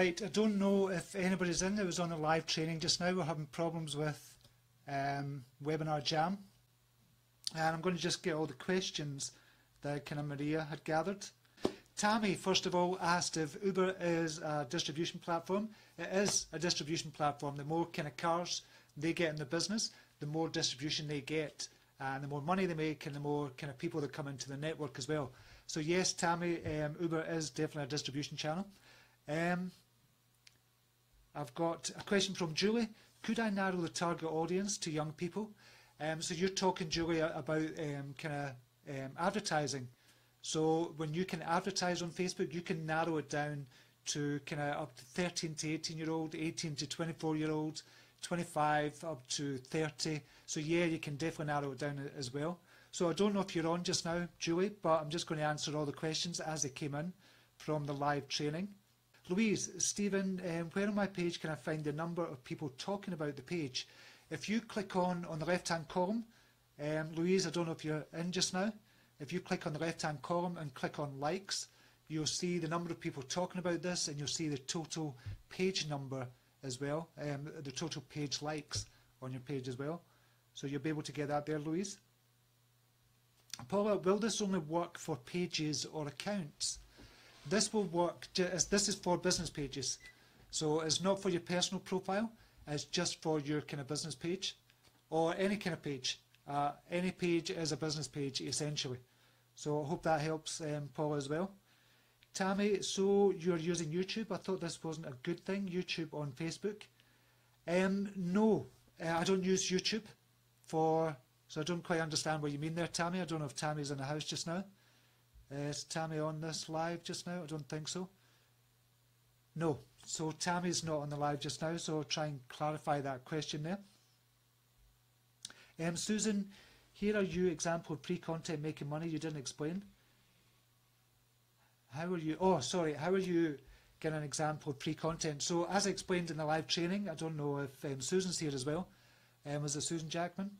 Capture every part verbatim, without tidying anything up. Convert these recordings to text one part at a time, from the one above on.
website. I don't know if anybody's in there was on a live training just now. We're having problems with um, Webinar Jam. And I'm going to just get all the questions that kind of Maria had gathered. Tammy, first of all, asked if Uber is a distribution platform. It is a distribution platform. The more kind of cars they get in the business, the more distribution they get, and the more money they make, and the more kind of people that come into the network as well. So yes, Tammy, um, Uber is definitely a distribution channel. Um, I've got a question from Julie. Could I narrow the target audience to young people? Um, so you're talking, Julie, about um, kind of um, advertising. So when you can advertise on Facebook, you can narrow it down to kind of up to thirteen to eighteen year old, eighteen to twenty-four year olds, twenty-five up to thirty. So yeah, you can definitely narrow it down as well. So I don't know if you're on just now, Julie, but I'm just going to answer all the questions as they came in from the live training. Louise, Stephen, um, where on my page can I find the number of people talking about the page? If you click on, on the left-hand column, um, Louise, I don't know if you're in just now. If you click on the left-hand column and click on likes, you'll see the number of people talking about this, and you'll see the total page number as well, um, the total page likes on your page as well. So you'll be able to get that there, Louise. Paula, will this only work for pages or accounts? This will work, as this is for business pages. So it's not for your personal profile, it's just for your kind of business page or any kind of page. Uh, any page is a business page, essentially. So I hope that helps, um, Paula, as well. Tammy, so you're using YouTube. I thought this wasn't a good thing, YouTube on Facebook. Um, no, uh, I don't use YouTube for, so I don't quite understand what you mean there, Tammy. I don't know if Tammy's in the house just now. Uh, is Tammy on this live just now? I don't think so. No, so Tammy's not on the live just now, so I'll try and clarify that question there. Um, Susan, here are you example of free content making money. You didn't explain. How are you? Oh, sorry. How are you getting an example of free content? So as I explained in the live training, I don't know if um, Susan's here as well. Um, was it Susan Jackman?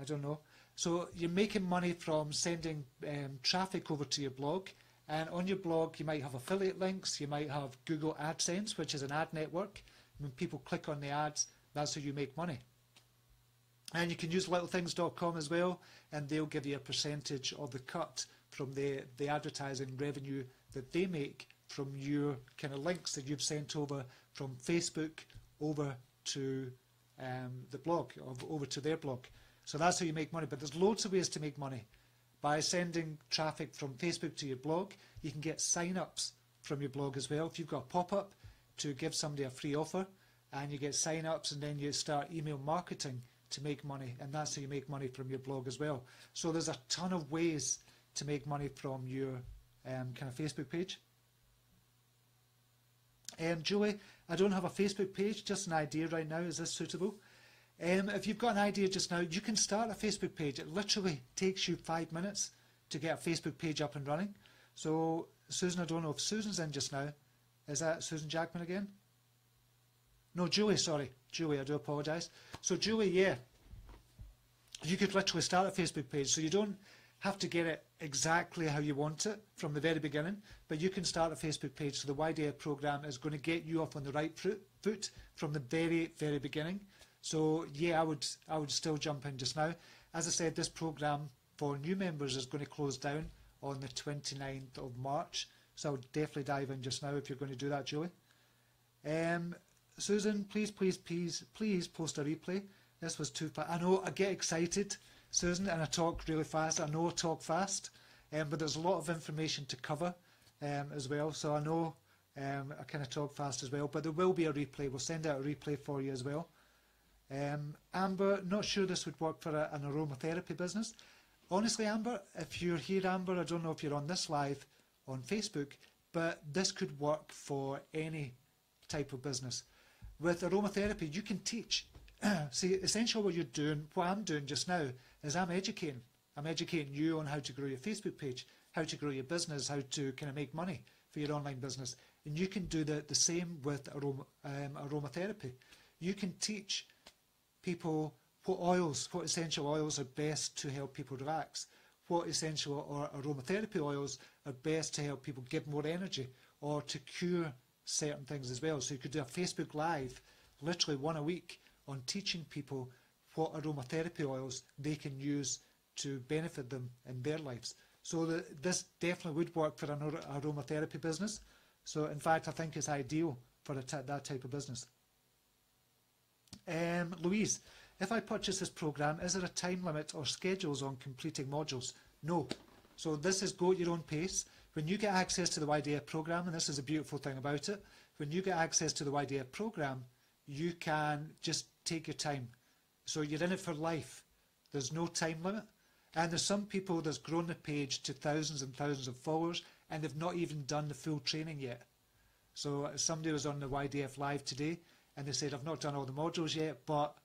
I don't know. So you're making money from sending um, traffic over to your blog. And on your blog, you might have affiliate links. You might have Google AdSense, which is an ad network. When people click on the ads, that's how you make money. And you can use little things dot com as well, and they'll give you a percentage of the cut from the, the advertising revenue that they make from your kind of links that you've sent over from Facebook over to um, the blog, over to their blog. So that's how you make money. But there's loads of ways to make money. By sending traffic from Facebook to your blog, you can get sign-ups from your blog as well. If you've got a pop-up to give somebody a free offer, and you get sign-ups, and then you start email marketing to make money, and that's how you make money from your blog as well. So there's a ton of ways to make money from your um, kind of Facebook page. Um, Julie, I don't have a Facebook page, just an idea right now. Is this suitable? Um, if you've got an idea just now, you can start a Facebook page. It literally takes you five minutes to get a Facebook page up and running. So Susan, I don't know if Susan's in just now. Is that Susan Jackman again? No, Julie, sorry. Julie, I do apologise. So Julie, yeah, you could literally start a Facebook page. So you don't have to get it exactly how you want it from the very beginning, but you can start a Facebook page. So the Y D F programme is going to get you off on the right foot from the very, very beginning. So yeah, I would, I would still jump in just now. As I said, this programme for new members is going to close down on the twenty-ninth of March. So I would definitely dive in just now if you're going to do that, Julie. Um, Susan, please, please, please, please post a replay. This was too fast. I know, I get excited, Susan, and I talk really fast. I know I talk fast, um, but there's a lot of information to cover um, as well. So I know um, I kind of talk fast as well, but there will be a replay. We'll send out a replay for you as well. Um, Amber, not sure this would work for a, an aromatherapy business. Honestly, Amber, if you're here, Amber, I don't know if you're on this live on Facebook, but this could work for any type of business. With aromatherapy, you can teach. See, essentially what you're doing, what I'm doing just now, is I'm educating. I'm educating you on how to grow your Facebook page, how to grow your business, how to kind of make money for your online business. And you can do the, the same with aroma, um, aromatherapy. You can teach people what oils, what essential oils are best to help people relax, what essential or aromatherapy oils are best to help people get more energy or to cure certain things as well. So you could do a Facebook Live, literally one a week, on teaching people what aromatherapy oils they can use to benefit them in their lives. So the, this definitely would work for an aromatherapy business. So in fact, I think it's ideal for a t that type of business. Um, Louise, if I purchase this program, is there a time limit or schedules on completing modules? No. So this is go at your own pace. When you get access to the Y D F program, and this is a beautiful thing about it, when you get access to the Y D F program, you can just take your time. So you're in it for life. There's no time limit. And there's some people that's grown the page to thousands and thousands of followers and they've not even done the full training yet. So somebody was on the Y D F Live today and they said, I've not done all the modules yet, but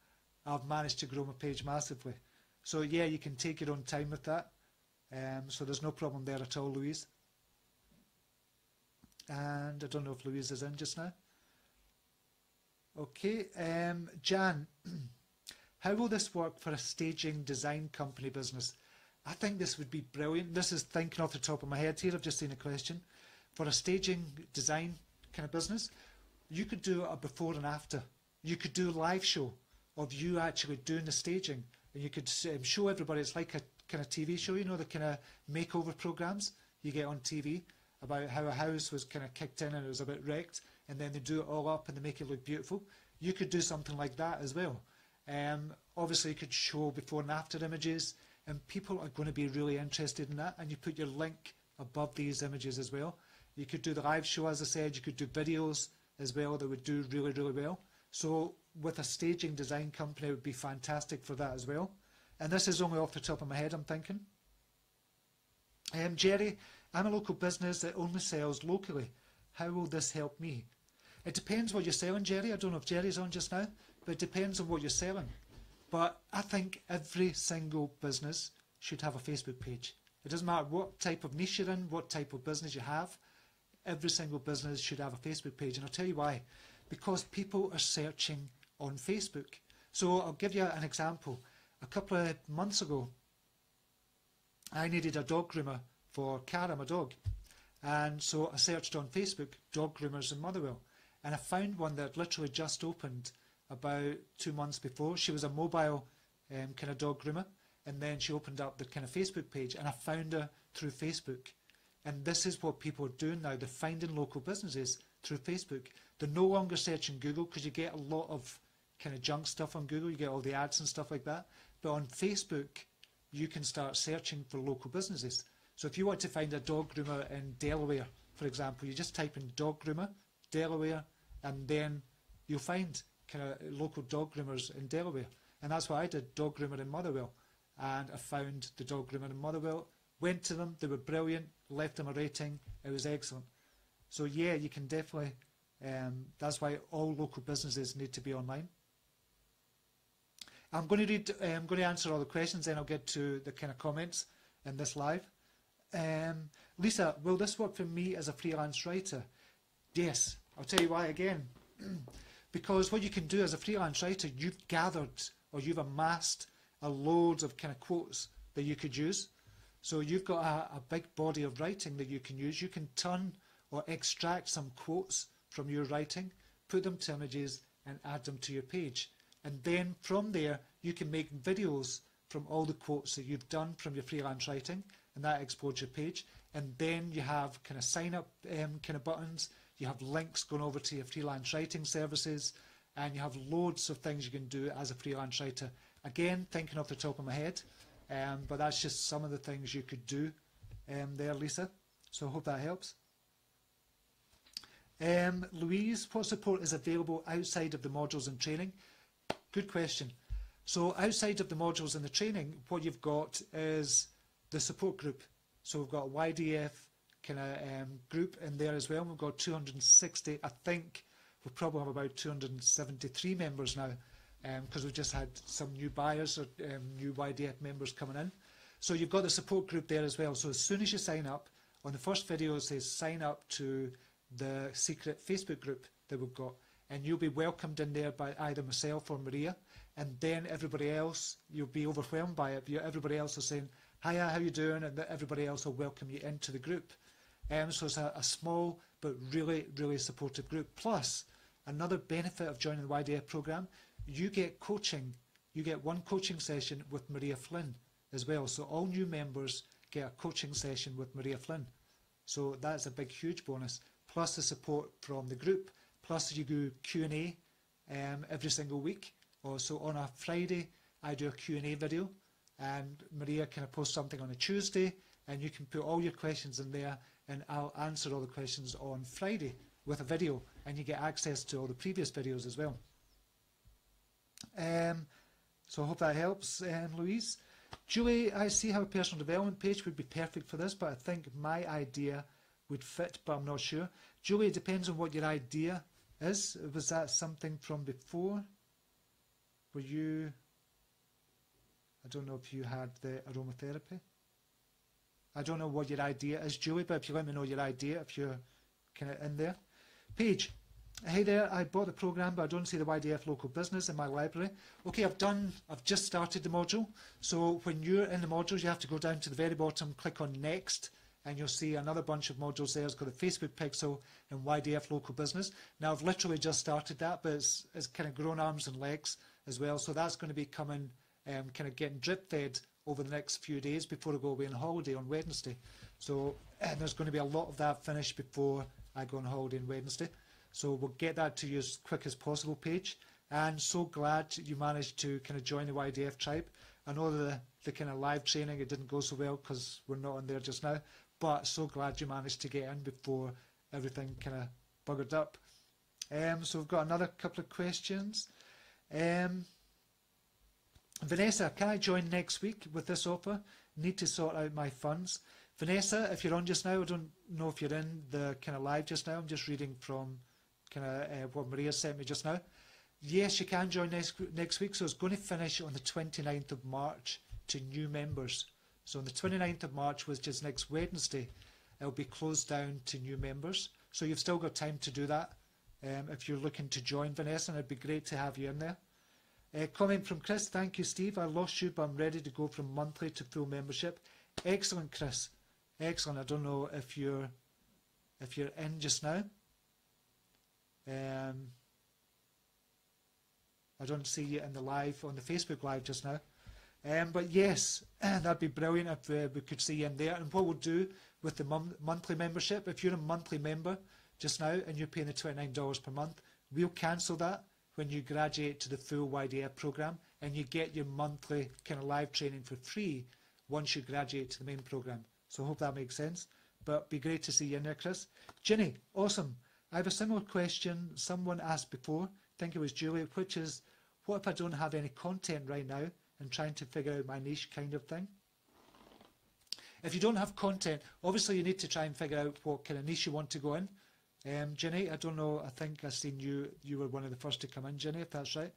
I've managed to grow my page massively. So yeah, you can take your own time with that. Um, so there's no problem there at all, Louise. And I don't know if Louise is in just now. Okay, um, Jan, how will this work for a staging design company business? I think this would be brilliant. This is thinking off the top of my head here. I've just seen a question. For a staging design kind of business, you could do a before and after. You could do a live show of you actually doing the staging. And you could um, show everybody. It's like a kind of T V show, you know, the kind of makeover programs you get on T V about how a house was kind of kicked in and it was a bit wrecked, and then they do it all up and they make it look beautiful. You could do something like that as well. Um, obviously you could show before and after images, and people are going to be really interested in that, and you put your link above these images as well. You could do the live show, as I said, you could do videos as well that would do really, really well. So with a staging design company, it would be fantastic for that as well. And this is only off the top of my head, I'm thinking. Um, Jerry, I'm a local business that only sells locally. How will this help me? It depends what you're selling, Jerry. I don't know if Jerry's on just now, but it depends on what you're selling. But I think every single business should have a Facebook page. It doesn't matter what type of niche you're in, what type of business you have. Every single business should have a Facebook page, and I'll tell you why. Because people are searching on Facebook. So I'll give you an example. A couple of months ago, I needed a dog groomer for Cara, my dog. And so I searched on Facebook, dog groomers in Motherwell. And I found one that literally just opened about two months before. She was a mobile um, kind of dog groomer. And then she opened up the kind of Facebook page. And I found her through Facebook. And this is what people are doing now. They're finding local businesses through Facebook. They're no longer searching Google, because you get a lot of kind of junk stuff on Google. You get all the ads and stuff like that. But on Facebook, you can start searching for local businesses. So if you want to find a dog groomer in Delaware, for example, you just type in dog groomer, Delaware, and then you'll find kind of local dog groomers in Delaware. And that's what I did, dog groomer in Motherwell. And I found the dog groomer in Motherwell, went to them, they were brilliant, left them a rating, it was excellent. So yeah, you can definitely, um, that's why all local businesses need to be online. I'm going to read, I'm going to answer all the questions, then I'll get to the kind of comments in this live. Um, Lisa, will this work for me as a freelance writer? Yes, I'll tell you why again. Because what you can do as a freelance writer, you've gathered or you've amassed a load of kind of quotes that you could use. So you've got a, a big body of writing that you can use. You can turn or extract some quotes from your writing, put them to images and add them to your page. And then from there, you can make videos from all the quotes that you've done from your freelance writing, and that exports your page. And then you have kind of sign up um, kind of buttons, you have links going over to your freelance writing services, and you have loads of things you can do as a freelance writer. Again, thinking off the top of my head, um, but that's just some of the things you could do um, there, Lisa. So I hope that helps. Um, Louise, what support is available outside of the modules and training? Good question. So outside of the modules and the training, what you've got is the support group. So we've got a Y D F kind of um, group in there as well. We've got two hundred sixty, I think we'll probably have about two hundred seventy-three members now, because um, we've just had some new buyers or um, new Y D F members coming in. So you've got the support group there as well. So as soon as you sign up, on the first video it says sign up to the secret Facebook group that we've got. And you'll be welcomed in there by either myself or Maria, and then everybody else, you'll be overwhelmed by it. Everybody else is saying, hiya, how you doing? And everybody else will welcome you into the group. Um, so it's a, a small but really, really supportive group. Plus, another benefit of joining the Y D F program, you get coaching. You get one coaching session with Maria Flynn as well. So all new members get a coaching session with Maria Flynn. So that's a big, huge bonus. Plus the support from the group. Plus you do Q and A um, every single week. Also on a Friday, I do a Q and A video. And Maria can post something on a Tuesday, and you can put all your questions in there, and I'll answer all the questions on Friday with a video, and you get access to all the previous videos as well. Um, so I hope that helps, um, Louise. Julie, I see how a personal development page would be perfect for this, but I think my idea would fit, but I'm not sure. Julie, it depends on what your idea is. Was that something from before? Were you... I don't know if you had the aromatherapy. I don't know what your idea is, Julie, but if you let me know your idea, if you're kind of in there. Paige, hey there, I bought the program, but I don't see the Y D F local business in my library. Okay, I've done, I've just started the module. So when you're in the modules, you have to go down to the very bottom, click on next, and you'll see another bunch of modules there. It's got the Facebook Pixel and Y D F Local Business. Now, I've literally just started that, but it's, it's kind of grown arms and legs as well. So that's going to be coming... Um, kind of getting drip fed over the next few days before I go away on holiday on Wednesday. So and there's going to be a lot of that finished before I go on holiday on Wednesday. So we'll get that to you as quick as possible, Paige. And so glad you managed to kind of join the Y D F tribe. I know the, the kind of live training, it didn't go so well because we're not on there just now. But so glad you managed to get in before everything kind of buggered up. Um, so we've got another couple of questions. Um... Vanessa, can I join next week with this offer? Need to sort out my funds. Vanessa, if you're on just now, I don't know if you're in the kind of live just now. I'm just reading from kind of uh, what Maria sent me just now. Yes, you can join next, next week. So it's going to finish on the twenty-ninth of March to new members. So on the twenty-ninth of March, which is next Wednesday, it'll be closed down to new members. So you've still got time to do that um, if you're looking to join, Vanessa, and it'd be great to have you in there. A comment from Chris, thank you Steve, I lost you but I'm ready to go from monthly to full membership. Excellent Chris, excellent. I don't know if you're if you're in just now. Um, I don't see you in the live, on the Facebook live just now. Um, but yes, that'd be brilliant if uh, we could see you in there. And what we'll do with the mon monthly membership, if you're a monthly member just now and you're paying the twenty-nine dollars per month, we'll cancel that when you graduate to the full Y D F program, and you get your monthly kind of live training for free once you graduate to the main program. So I hope that makes sense, but be great to see you in there, Chris. Ginny, awesome. I have a similar question someone asked before, I think it was Julie, which is, what if I don't have any content right now and trying to figure out my niche kind of thing? If you don't have content, obviously you need to try and figure out what kind of niche you want to go in. Um, Jenny, I don't know, I think I've seen you, you were one of the first to come in, Jenny, if that's right.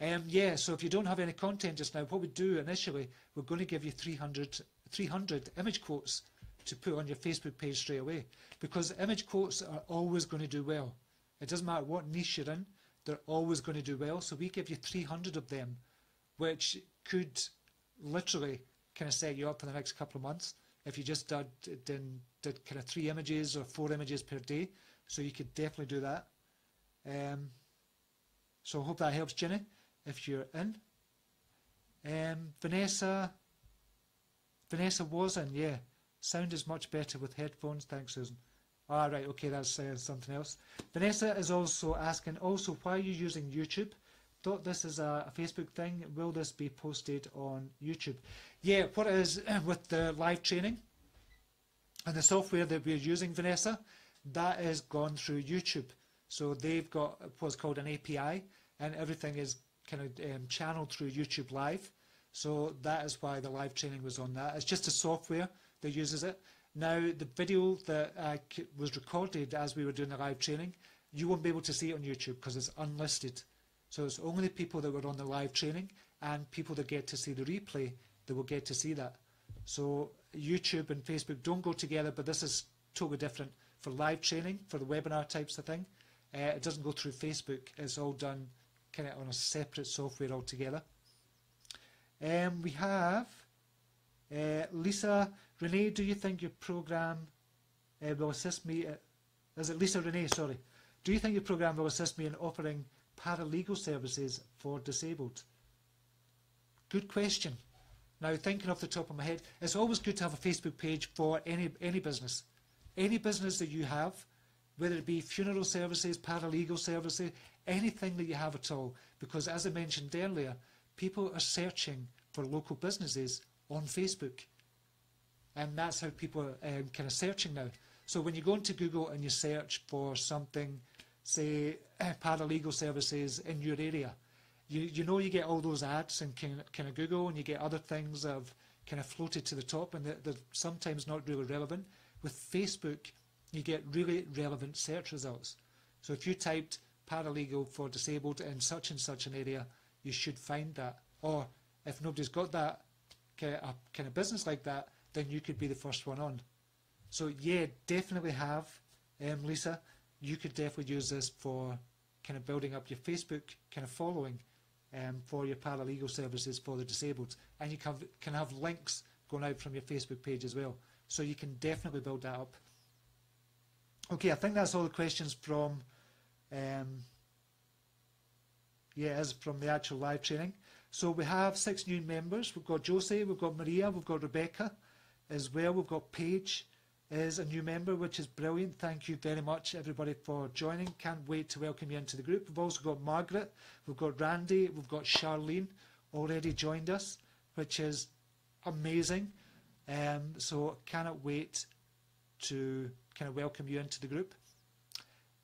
Um, yeah, so if you don't have any content just now, what we do initially, we're going to give you three hundred image quotes to put on your Facebook page straight away, because image quotes are always going to do well. It doesn't matter what niche you're in, they're always going to do well. So we give you three hundred of them, which could literally kind of set you up for the next couple of months if you just did, did, did kind of three images or four images per day. So you could definitely do that. Um, so I hope that helps, Jenny, if you're in. Um, Vanessa, Vanessa was in, yeah. Sound is much better with headphones. Thanks, Susan. All right, okay, that's uh, something else. Vanessa is also asking, also, why are you using YouTube? Thought this is a, a Facebook thing. Will this be posted on YouTube? Yeah, what it is with the live training and the software that we're using, Vanessa, that is gone through YouTube. So they've got what's called an A P I, and everything is kind of um, channeled through YouTube Live. So that is why the live training was on that. It's just the software that uses it. Now, the video that I c was recorded as we were doing the live training, you won't be able to see it on YouTube because it's unlisted. So it's only people that were on the live training and people that get to see the replay that will get to see that. So YouTube and Facebook don't go together, but this is totally different. For live training, for the webinar types of thing, uh, it doesn't go through Facebook. It's all done kind of on a separate software altogether. Um, we have uh, Lisa, Renee, do you think your program uh, will assist me, uh, is it Lisa Renee, sorry. Do you think your program will assist me in offering paralegal services for disabled? Good question. Now, thinking off the top of my head, it's always good to have a Facebook page for any any business. Any business that you have, whether it be funeral services, paralegal services, anything that you have at all. Because as I mentioned earlier, people are searching for local businesses on Facebook. And that's how people are um, kind of searching now. So when you go into Google and you search for something, say paralegal services in your area, you, you know you get all those ads in kind of, kind of Google, and you get other things that have kind of floated to the top, and they're, they're sometimes not really relevant. With Facebook, you get really relevant search results. So if you typed paralegal for disabled in such and such an area, you should find that. Or if nobody's got that kind of, a kind of business like that, then you could be the first one on. So yeah, definitely have, um, Lisa, you could definitely use this for kind of building up your Facebook kind of following um, for your paralegal services for the disabled. And you can, can have links going out from your Facebook page as well. So you can definitely build that up. Okay, I think that's all the questions from, um, yeah, it is from the actual live training. So we have six new members. We've got Josie, we've got Maria, we've got Rebecca as well. We've got Paige is a new member, which is brilliant. Thank you very much, everybody, for joining. Can't wait to welcome you into the group. We've also got Margaret, we've got Randy, we've got Charlene already joined us, which is amazing. Um, so cannot wait to kind of welcome you into the group.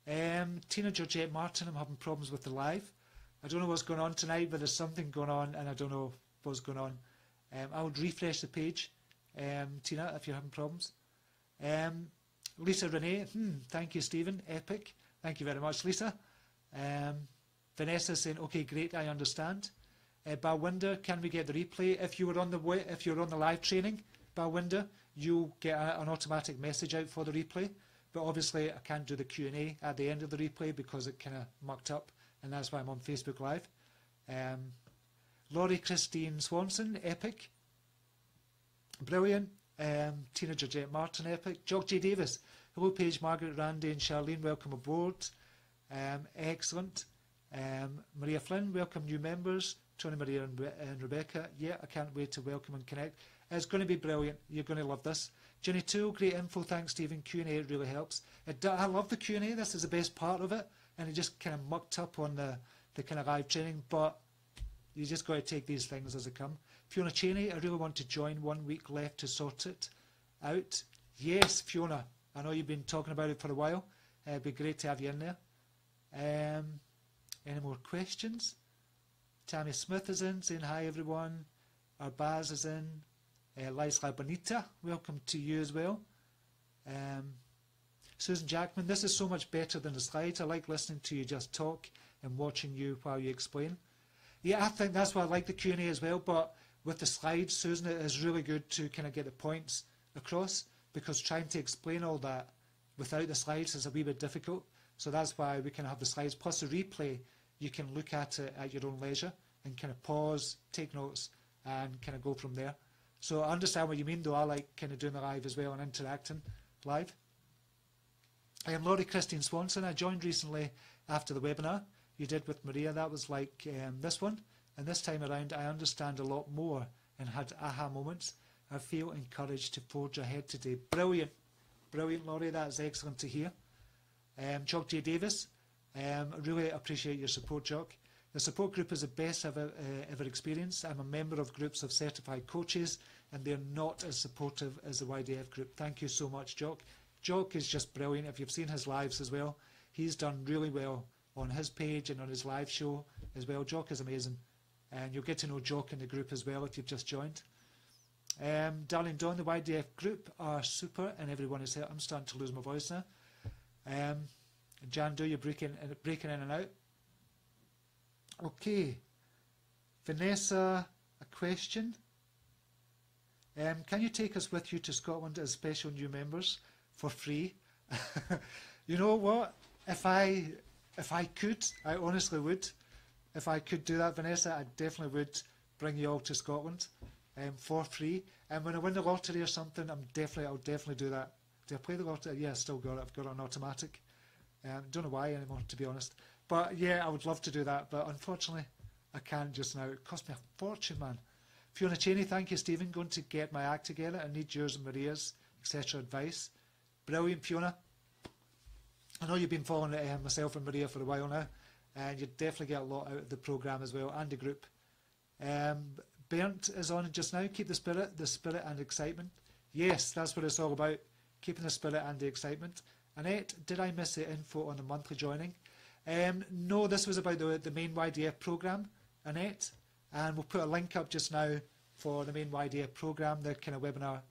Um, Tina Georgette Martin, I'm having problems with the live. I don't know what's going on tonight, but there's something going on and I don't know what's going on. Um, I would refresh the page, um, Tina, if you're having problems. Um, Lisa Renee, hmm, thank you, Stephen, epic. Thank you very much, Lisa. Um, Vanessa saying, okay, great, I understand. Uh, Balwinder, can we get the replay? If you were on the way, if you're on the live training, Balwinder, you'll get a, an automatic message out for the replay. But obviously, I can't do the Q and A at the end of the replay because it kind of mucked up, and that's why I'm on Facebook Live. Um, Laurie Christine Swanson, epic, brilliant. Um, Tina Georgette Martin, epic. Jock J Davis, hello Paige, Margaret, Randy, and Charlene, welcome aboard. Um, excellent. Um, Maria Flynn, welcome new members. Tony, Maria, and, Re and Rebecca. Yeah, I can't wait to welcome and connect. It's going to be brilliant. You're going to love this. Jenny Toole, great info. Thanks, Stephen. Q and A really helps. It do I love the Q and A. This is the best part of it. And it just kind of mucked up on the, the kind of live training. But you just got to take these things as they come. Fiona Cheney, I really want to join. One week left to sort it out. Yes, Fiona. I know you've been talking about it for a while. Uh, it'd be great to have you in there. Um, any more questions? Tammy Smith is in, saying hi, everyone. Arbaz is in. Uh, Lysla Bonita, welcome to you as well. Um, Susan Jackman, this is so much better than the slides. I like listening to you just talk and watching you while you explain. Yeah, I think that's why I like the Q and A as well, but with the slides, Susan, it is really good to kind of get the points across, because trying to explain all that without the slides is a wee bit difficult. So that's why we can have the slides. Plus the replay, you can look at it at your own leisure and kind of pause, take notes, and kind of go from there. So I understand what you mean, though. I like kind of doing the live as well and interacting live. I am Laurie Christine Swanson. I joined recently after the webinar you did with Maria. That was like um, this one. And this time around, I understand a lot more and had aha moments. I feel encouraged to forge ahead today. Brilliant. Brilliant, Laurie. That is excellent to hear. Um, Jock J. Davis, um, I really appreciate your support, Jock. The support group is the best I've ever, uh, ever experienced. I'm a member of groups of certified coaches, and they're not as supportive as the Y D F group. Thank you so much, Jock. Jock is just brilliant. If you've seen his lives as well, he's done really well on his page and on his live show as well. Jock is amazing. And you'll get to know Jock in the group as well if you've just joined. Um, Darling Dawn, the Y D F group are super, and everyone is here. I'm starting to lose my voice now. Um, Jan, do you breaking, breaking in and out? Okay, Vanessa, a question. Um, can you take us with you to Scotland as special new members for free? You know what? If I if I could, I honestly would. If I could do that, Vanessa, I definitely would bring you all to Scotland um, for free. And when I win the lottery or something, I'm definitely I'll definitely do that. do I play the lottery? Yeah, I still got it. I've got it on automatic. Um, don't know why anymore, to be honest. But yeah, I would love to do that, but unfortunately, I can't just now. It cost me a fortune, man. Fiona Cheney, thank you, Stephen. Going to get my act together. I need yours and Maria's, et cetera advice. Brilliant, Fiona. I know you've been following uh, myself and Maria for a while now, and you definitely get a lot out of the programme as well, and the group. Um, Bernd is on just now. Keep the spirit, the spirit and excitement. Yes, that's what it's all about, keeping the spirit and the excitement. Annette, did I miss the info on the monthly joining? Um, no, this was about the, the main Y D F programme, Annette, and we'll put a link up just now for the main Y D F programme, the kind of webinar.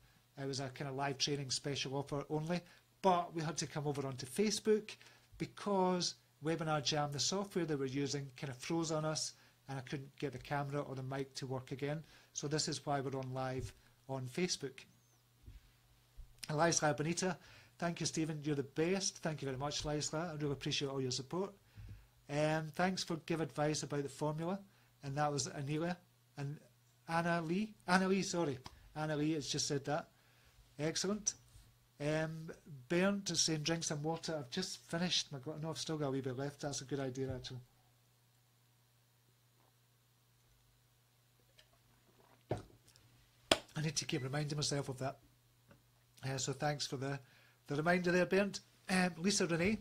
It was a kind of live training special offer only, but we had to come over onto Facebook because Webinar Jam, the software they were using, kind of froze on us, and I couldn't get the camera or the mic to work again. So this is why we're on live on Facebook. Laisla Benita, thank you, Stephen. You're the best. Thank you very much, Laisla. I really appreciate all your support. Um, thanks for giving advice about the formula. And that was Anelia and Anna Lee. Anna Lee, sorry. Anna Lee has just said that. Excellent. Um, Bernd is saying drink some water. I've just finished. My God, no, I've still got a wee bit left. That's a good idea, actually. I need to keep reminding myself of that. Uh, so thanks for the, the reminder there, Bernd. Um, Lisa Renee,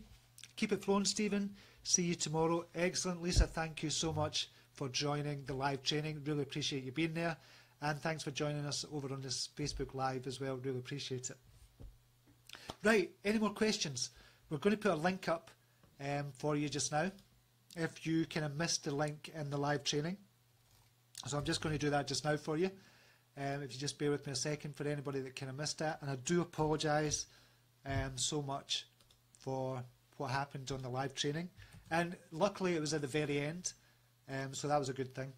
keep it flowing, Stephen. See you tomorrow. Excellent, Lisa. Thank you so much for joining the live training. Really appreciate you being there. And thanks for joining us over on this Facebook Live as well. Really appreciate it. Right, any more questions? We're going to put a link up um, for you just now if you kind of missed the link in the live training. So I'm just going to do that just now for you. Um, if you just bear with me a second for anybody that kind of missed that. And I do apologise um, so much for what happened on the live training. And luckily it was at the very end, um, so that was a good thing.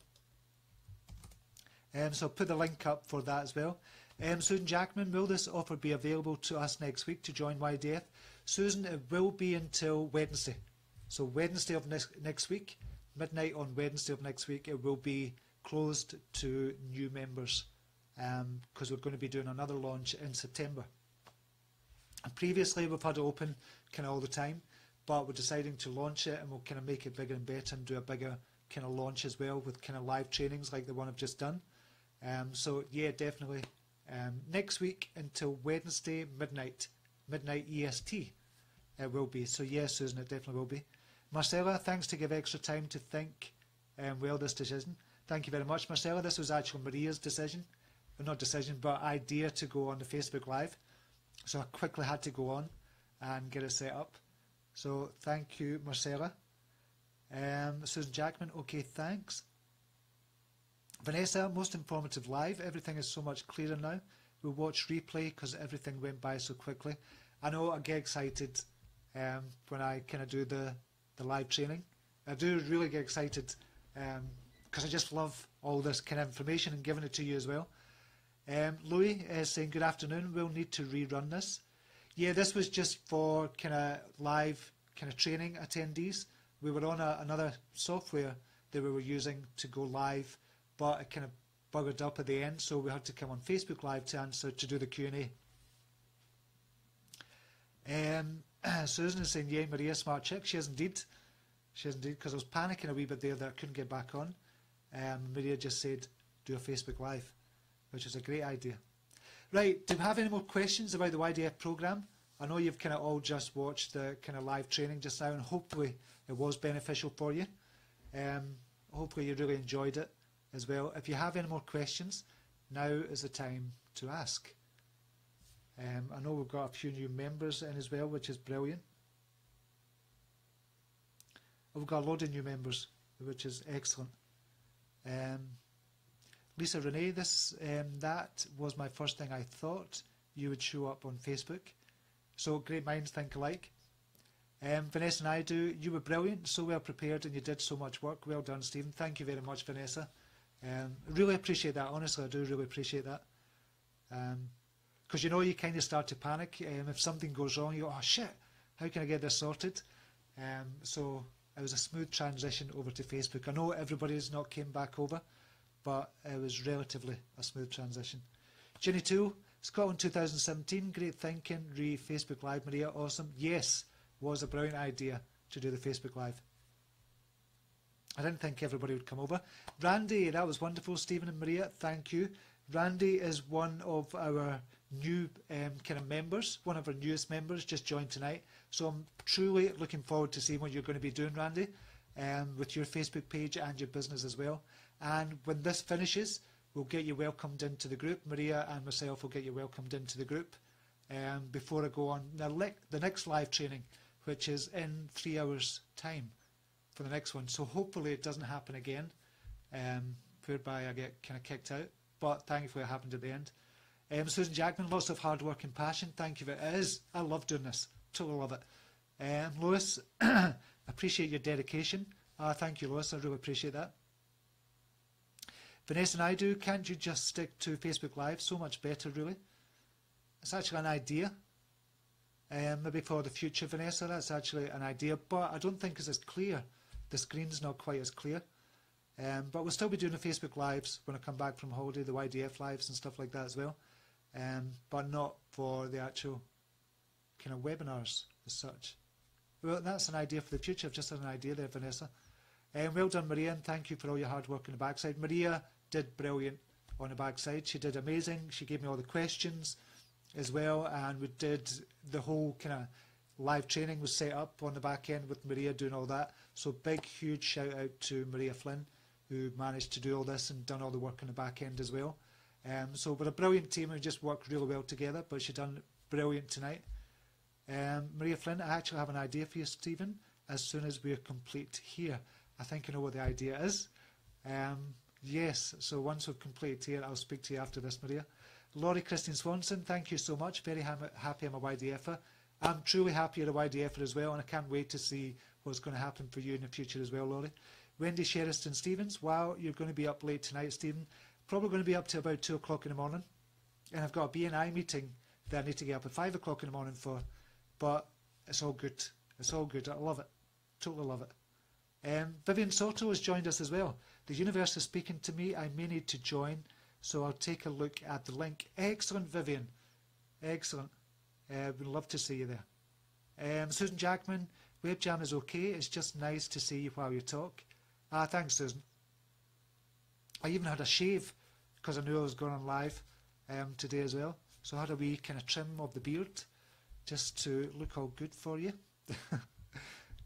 Um, so I'll put the link up for that as well. Um, Susan Jackman, will this offer be available to us next week to join Y D F? Susan, it will be until Wednesday. So Wednesday of next, next week, midnight on Wednesday of next week, it will be closed to new members. Because um, we're going to be doing another launch in September. And previously we've had it open kind of all the time, but we're deciding to launch it, and we'll kind of make it bigger and better and do a bigger kind of launch as well with kind of live trainings like the one I've just done. Um, so yeah, definitely um, next week until Wednesday midnight, midnight E S T it will be. So yeah, Susan, it definitely will be. Marcella, thanks to give extra time to think um, well this decision. Thank you very much, Marcella. This was actually Maria's decision. Not decision, but idea to go on the Facebook Live. So I quickly had to go on and get it set up. So thank you, Marcella. Um, Susan Jackman, okay, thanks. Vanessa, most informative live. Everything is so much clearer now. We'll watch replay because everything went by so quickly. I know I get excited um, when I kind of do the, the live training. I do really get excited because um, I just love all this kind of information and giving it to you as well. Um, Louis is saying, good afternoon, we'll need to rerun this. Yeah, this was just for kind of live kind of training attendees. We were on a, another software that we were using to go live, but it kind of buggered up at the end, so we had to come on Facebook Live to answer, to do the Q and A. Um, Susan is saying, yeah, Maria, smart chick. She is indeed. She is indeed, because I was panicking a wee bit there that I couldn't get back on. Um, Maria just said, do a Facebook Live, which is a great idea. Right, do you have any more questions about the Y D F programme? I know you've kind of all just watched the kind of live training just now, and hopefully it was beneficial for you. Um, hopefully you really enjoyed it as well. If you have any more questions, now is the time to ask. Um, I know we've got a few new members in as well, which is brilliant. We've got a load of new members, which is excellent. Um, Lisa Renee, this, um, that was my first thing I thought you would show up on Facebook. So great minds think alike. Um, Vanessa and I do. You were brilliant, so well prepared, and you did so much work. Well done, Stephen. Thank you very much, Vanessa. Um, really appreciate that. Honestly, I do really appreciate that. Because um, you know, you kind of start to panic. Um, if something goes wrong, you go, oh shit, how can I get this sorted? Um, so it was a smooth transition over to Facebook. I know everybody's not came back over, but it was relatively a smooth transition. Ginny Toole, Scotland two thousand seventeen, great thinking, re Facebook Live, Maria, awesome. Yes, was a brilliant idea to do the Facebook Live. I didn't think everybody would come over. Randy, that was wonderful. Stephen and Maria, thank you. Randy is one of our new um, kind of members, one of our newest members, just joined tonight. So I'm truly looking forward to seeing what you're going to be doing, Randy, um, with your Facebook page and your business as well. And when this finishes, we'll get you welcomed into the group. Maria and myself will get you welcomed into the group um, before I go on the, the next live training, which is in three hours' time for the next one. So hopefully it doesn't happen again, um, whereby I get kind of kicked out. But thankfully it happened at the end. Um, Susan Jackman, lots of hard work and passion. Thank you. It is. I love doing this. Totally love it. Um, Lois, appreciate your dedication. Uh, thank you, Lois. I really appreciate that. Vanessa and I do. Can't you just stick to Facebook Live? So much better, really. It's actually an idea. Um, maybe for the future, Vanessa, that's actually an idea. But I don't think it's as clear. The screen's not quite as clear. Um, but we'll still be doing the Facebook Lives when I come back from holiday, the Y D F Lives and stuff like that as well. Um, but not for the actual kind of webinars as such. Well, that's an idea for the future. I've just had an idea there, Vanessa. Um, well done, Maria, and thank you for all your hard work on the backside. Maria did brilliant on the backside. She did amazing. She gave me all the questions as well, and we did the whole kind of live training was set up on the back end with Maria doing all that. So big, huge shout out to Maria Flynn, who managed to do all this and done all the work on the back end as well. Um, so we're a brilliant team, and we just work really well together, but she done brilliant tonight. Um, Maria Flynn, I actually have an idea for you, Stephen, as soon as we're complete here. I think I know what the idea is. Um, yes, so once we've completed here, I'll speak to you after this, Maria. Laurie Christine Swanson, thank you so much. Very ha happy I'm a Y D F-er. I'm truly happy you're a Y D F-er as well, and I can't wait to see what's going to happen for you in the future as well, Laurie. Wendy Sherriston Stevens, wow, you're going to be up late tonight, Stephen. Probably going to be up to about two o'clock in the morning. And I've got a B N I meeting that I need to get up at five o'clock in the morning for. But it's all good. It's all good. I love it. Totally love it. Um, Vivian Soto has joined us as well. The universe is speaking to me. I may need to join. So I'll take a look at the link. Excellent, Vivian. Excellent. Uh, we'd love to see you there. Um, Susan Jackman, Web Jam is okay. It's just nice to see you while you talk. Ah, thanks, Susan. I even had a shave because I knew I was going on live um, today as well. So I had a wee kind of trim of the beard just to look all good for you.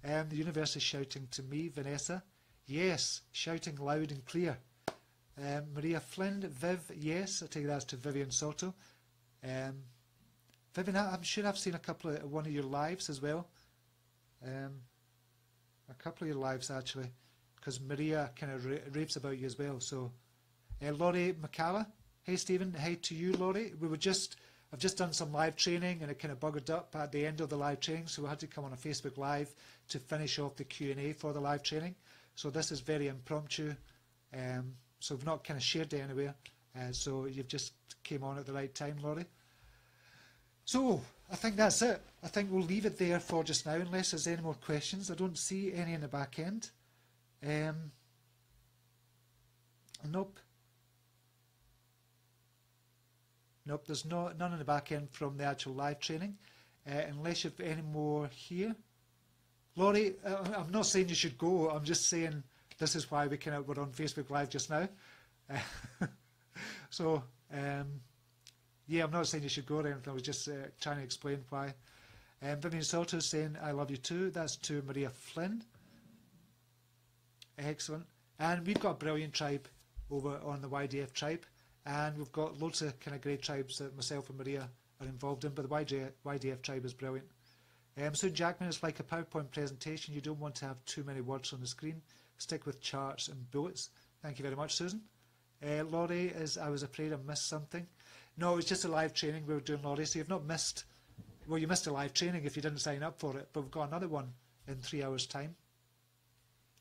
um, the universe is shouting to me, Vanessa. Yes, shouting loud and clear. Um, Maria Flynn, Viv, yes. I take that to Vivian Soto. Um, Vivian, I'm sure I've seen a couple of one of your lives as well. Um, a couple of your lives, actually. Because Maria kind of ra raves about you as well. So, uh, Laurie McCalla, hey Stephen, hey to you, Laurie. We were just, I've just done some live training and it kind of buggered up at the end of the live training, so we had to come on a Facebook Live to finish off the Q and A for the live training. So this is very impromptu. Um, so we've not kind of shared it anywhere. Uh, so you've just came on at the right time, Laurie. So I think that's it. I think we'll leave it there for just now, unless there's any more questions. I don't see any in the back end. Um, nope. Nope, there's no, none in the back end from the actual live training. Uh, unless you've any more here. Laurie, uh, I'm not saying you should go. I'm just saying this is why we kind of, we're on Facebook Live just now. Uh, so, um, yeah, I'm not saying you should go or anything. I was just uh, trying to explain why. Um, Vivian Soto is saying, I love you too. That's to Maria Flynn. Excellent. And we've got a brilliant tribe over on the Y D F tribe, and we've got loads of kind of great tribes that myself and Maria are involved in, but the Y D F tribe is brilliant. Um, so Jackman, it's like a PowerPoint presentation. You don't want to have too many words on the screen. Stick with charts and bullets. Thank you very much, Susan. Uh, Laurie, is, I was afraid I missed something. No, it's just a live training we were doing, Laurie, so you've not missed, well, you missed a live training if you didn't sign up for it, but we've got another one in three hours' time.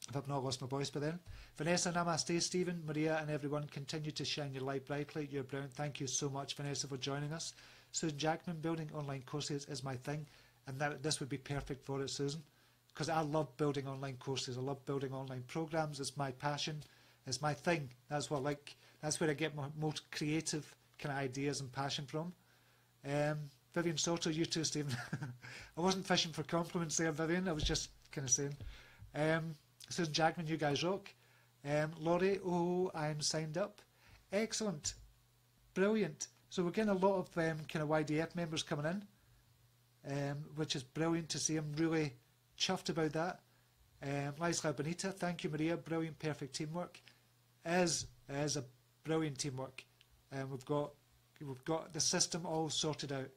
If I've not lost my voice by then. Vanessa, namaste, Stephen, Maria and everyone. Continue to shine your light brightly. You're brilliant. Thank you so much, Vanessa, for joining us. Susan Jackman, building online courses is my thing. And that, this would be perfect for it, Susan. Because I love building online courses. I love building online programs. It's my passion. It's my thing. That's what I like. That's where I get my most creative kind of ideas and passion from. Um, Vivian Salter, you too, Stephen. I wasn't fishing for compliments there, Vivian. I was just kind of saying. Um, Susan Jagman, you guys rock. Um, Laurie, oh, I'm signed up. Excellent. Brilliant. So we're getting a lot of um, kind of Y D F members coming in, um, which is brilliant to see. I'm really chuffed about that. Um, Liza Bonita, thank you, Maria. Brilliant, perfect teamwork. As as a brilliant teamwork, and um, we've got we've got the system all sorted out.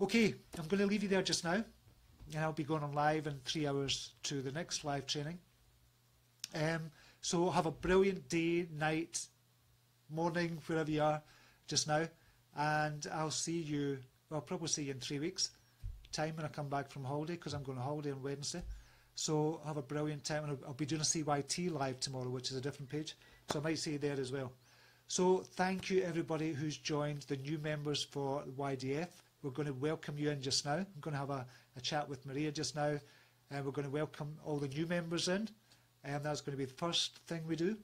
Okay, I'm going to leave you there just now, and I'll be going on live in three hours to the next live training. Um, so have a brilliant day, night, morning, wherever you are just now, and I'll see you. Well, I'll probably see you in three weeks' time when I come back from holiday, because I'm going on holiday on Wednesday. So have a brilliant time, and I'll be doing a C Y T live tomorrow, which is a different page, so I might see you there as well. So thank you everybody who's joined, the new members for Y D F. We're going to welcome you in just now. I'm going to have a, a chat with Maria just now, and we're going to welcome all the new members in, and that's going to be the first thing we do.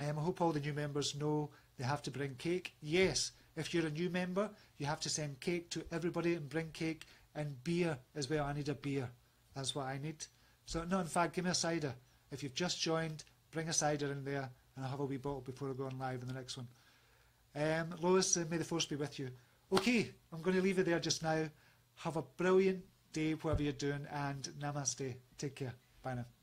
Um, I hope all the new members know they have to bring cake. Yes, if you're a new member, you have to send cake to everybody and bring cake and beer as well. I need a beer. That's what I need. So, no, in fact, give me a cider. If you've just joined, bring a cider in there, and I'll have a wee bottle before I go on live in the next one. Um, Lois, uh, may the force be with you. Okay, I'm going to leave it there just now. Have a brilliant day, whatever you're doing, and namaste. Take care. Bye now.